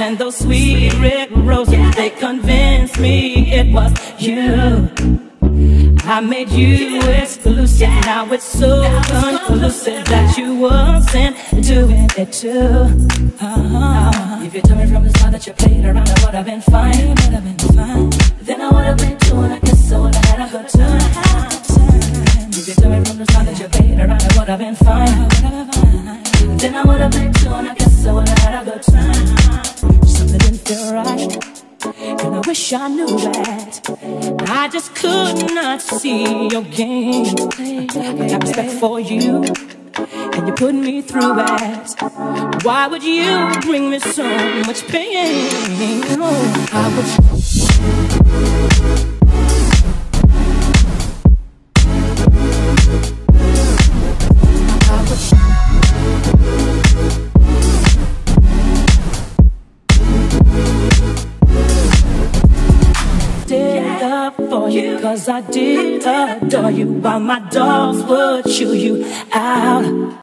and those sweet red roses, they convinced me it was you. I made you exclusive, now it's so conclusive that you wasn't doing it too. If you told me from the start that you played around, I would've been fine, then I would've been too, and I guess I would've had a good time. If you told me from the start that you played around, I would've been fine, then I would've been too, and I guess I would've had a good time. Something didn't feel right, and I wish I knew that. I just could not see your game. I got respect for you, and you put me through it. Why would you bring me so much pain? Oh, I wish. You, 'cause I did adore you, while my dogs would chew you out.